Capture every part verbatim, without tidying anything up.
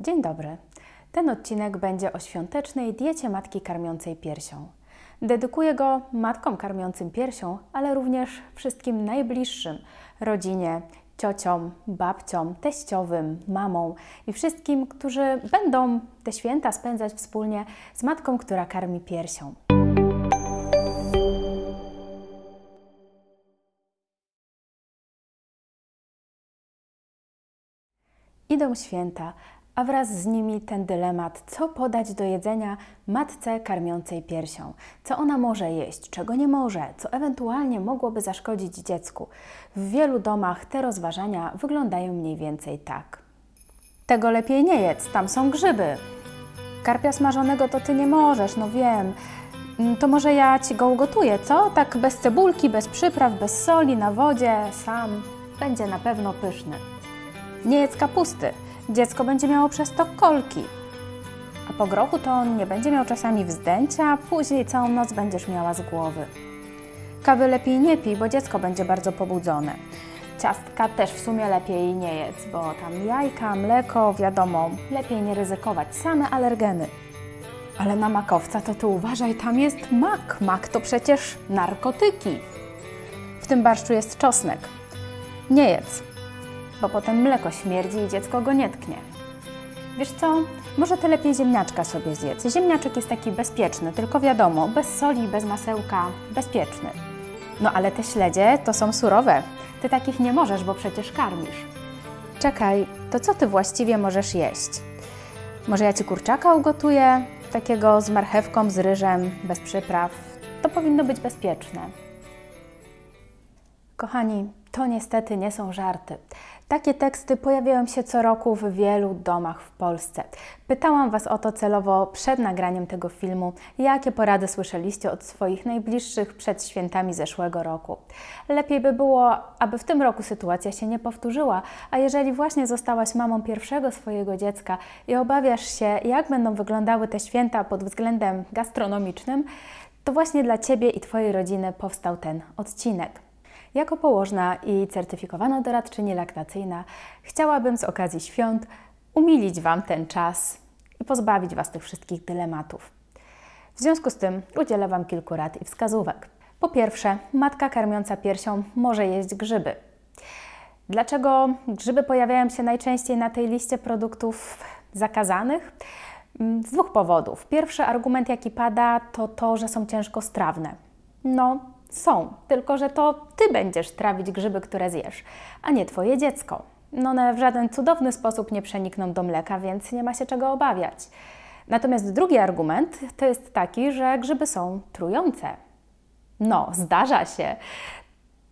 Dzień dobry. Ten odcinek będzie o świątecznej diecie matki karmiącej piersią. Dedykuję go matkom karmiącym piersią, ale również wszystkim najbliższym, rodzinie, ciociom, babciom, teściowym, mamom i wszystkim, którzy będą te święta spędzać wspólnie z matką, która karmi piersią. Idą święta, a wraz z nimi ten dylemat, co podać do jedzenia matce karmiącej piersią. Co ona może jeść, czego nie może, co ewentualnie mogłoby zaszkodzić dziecku. W wielu domach te rozważania wyglądają mniej więcej tak. Tego lepiej nie jedz, tam są grzyby. Karpia smażonego to ty nie możesz, no wiem. To może ja ci go ugotuję, co? Tak bez cebulki, bez przypraw, bez soli, na wodzie, sam. Będzie na pewno pyszny. Nie jedz kapusty. Dziecko będzie miało przez to kolki. A po grochu to on nie będzie miał czasami wzdęcia, później całą noc będziesz miała z głowy. Kawy lepiej nie pij, bo dziecko będzie bardzo pobudzone. Ciastka też w sumie lepiej nie jedz, bo tam jajka, mleko, wiadomo, lepiej nie ryzykować, same alergeny. Ale na makowca to ty uważaj, tam jest mak. Mak to przecież narkotyki. W tym barszczu jest czosnek. Nie jedz, bo potem mleko śmierdzi i dziecko go nie tknie. Wiesz co, może ty lepiej ziemniaczka sobie zjedz. Ziemniaczek jest taki bezpieczny, tylko wiadomo, bez soli, bez masełka, bezpieczny. No ale te śledzie to są surowe. Ty takich nie możesz, bo przecież karmisz. Czekaj, to co ty właściwie możesz jeść? Może ja ci kurczaka ugotuję, takiego z marchewką, z ryżem, bez przypraw. To powinno być bezpieczne. Kochani, to niestety nie są żarty. Takie teksty pojawiają się co roku w wielu domach w Polsce. Pytałam Was o to celowo przed nagraniem tego filmu, jakie porady słyszeliście od swoich najbliższych przed świętami zeszłego roku. Lepiej by było, aby w tym roku sytuacja się nie powtórzyła, a jeżeli właśnie zostałaś mamą pierwszego swojego dziecka i obawiasz się, jak będą wyglądały te święta pod względem gastronomicznym, to właśnie dla Ciebie i Twojej rodziny powstał ten odcinek. Jako położna i certyfikowana doradczyni laktacyjna chciałabym z okazji świąt umilić Wam ten czas i pozbawić Was tych wszystkich dylematów. W związku z tym udzielę Wam kilku rad i wskazówek. Po pierwsze, matka karmiąca piersią może jeść grzyby. Dlaczego grzyby pojawiają się najczęściej na tej liście produktów zakazanych? Z dwóch powodów. Pierwszy argument, jaki pada, to to, że są ciężkostrawne. No, są, tylko że to Ty będziesz trawić grzyby, które zjesz, a nie Twoje dziecko. No one w żaden cudowny sposób nie przenikną do mleka, więc nie ma się czego obawiać. Natomiast drugi argument to jest taki, że grzyby są trujące. No, zdarza się.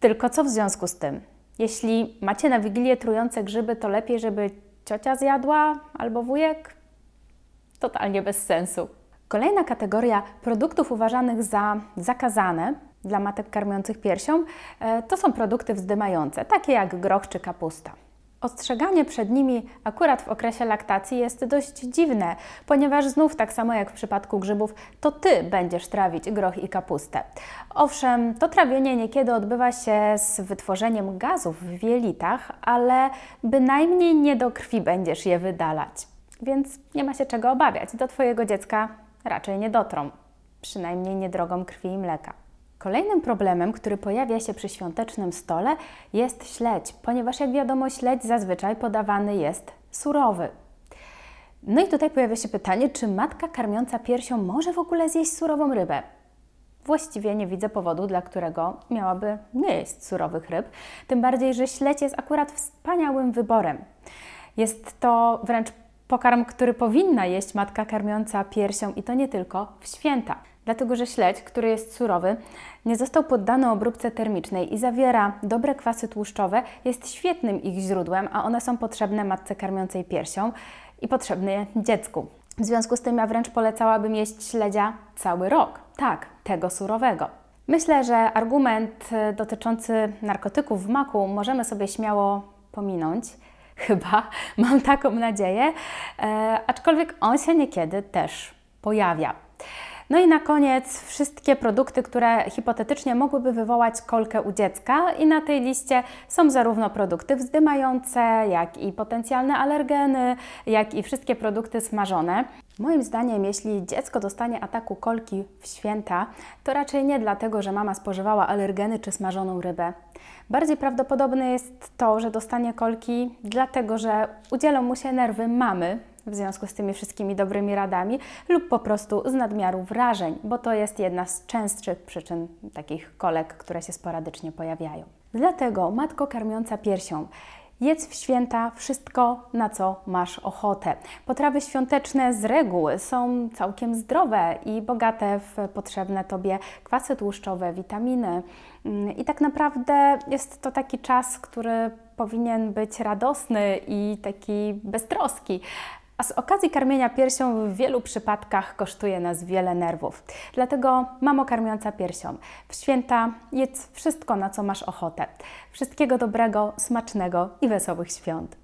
Tylko co w związku z tym? Jeśli macie na Wigilię trujące grzyby, to lepiej, żeby ciocia zjadła albo wujek? Totalnie bez sensu. Kolejna kategoria produktów uważanych za zakazane dla matek karmiących piersią to są produkty wzdymające, takie jak groch czy kapusta. Ostrzeganie przed nimi akurat w okresie laktacji jest dość dziwne, ponieważ znów tak samo jak w przypadku grzybów, to Ty będziesz trawić groch i kapustę. Owszem, to trawienie niekiedy odbywa się z wytworzeniem gazów w jelitach, ale bynajmniej nie do krwi będziesz je wydalać. Więc nie ma się czego obawiać, do Twojego dziecka raczej nie dotrą, przynajmniej nie drogą krwi i mleka. Kolejnym problemem, który pojawia się przy świątecznym stole, jest śledź, ponieważ jak wiadomo śledź zazwyczaj podawany jest surowy. No i tutaj pojawia się pytanie, czy matka karmiąca piersią może w ogóle zjeść surową rybę? Właściwie nie widzę powodu, dla którego miałaby nie jeść surowych ryb, tym bardziej, że śledź jest akurat wspaniałym wyborem. Jest to wręcz pokarm, który powinna jeść matka karmiąca piersią i to nie tylko w święta. Dlatego, że śledź, który jest surowy, nie został poddany obróbce termicznej i zawiera dobre kwasy tłuszczowe, jest świetnym ich źródłem, a one są potrzebne matce karmiącej piersią i potrzebne dziecku. W związku z tym ja wręcz polecałabym jeść śledzia cały rok. Tak, tego surowego. Myślę, że argument dotyczący narkotyków w maku możemy sobie śmiało pominąć. Chyba, mam taką nadzieję, e, aczkolwiek on się niekiedy też pojawia. No i na koniec wszystkie produkty, które hipotetycznie mogłyby wywołać kolkę u dziecka, i na tej liście są zarówno produkty wzdymające, jak i potencjalne alergeny, jak i wszystkie produkty smażone. Moim zdaniem, jeśli dziecko dostanie ataku kolki w święta, to raczej nie dlatego, że mama spożywała alergeny czy smażoną rybę. Bardziej prawdopodobne jest to, że dostanie kolki dlatego, że udzielą mu się nerwy mamy, w związku z tymi wszystkimi dobrymi radami, lub po prostu z nadmiaru wrażeń, bo to jest jedna z częstszych przyczyn takich kolek, które się sporadycznie pojawiają. Dlatego, matko karmiąca piersią, jedz w święta wszystko, na co masz ochotę. Potrawy świąteczne z reguły są całkiem zdrowe i bogate w potrzebne Tobie kwasy tłuszczowe, witaminy. I tak naprawdę jest to taki czas, który powinien być radosny i taki bez troski. A z okazji karmienia piersią w wielu przypadkach kosztuje nas wiele nerwów. Dlatego, mamo karmiąca piersią, w święta jedz wszystko, na co masz ochotę. Wszystkiego dobrego, smacznego i wesołych świąt.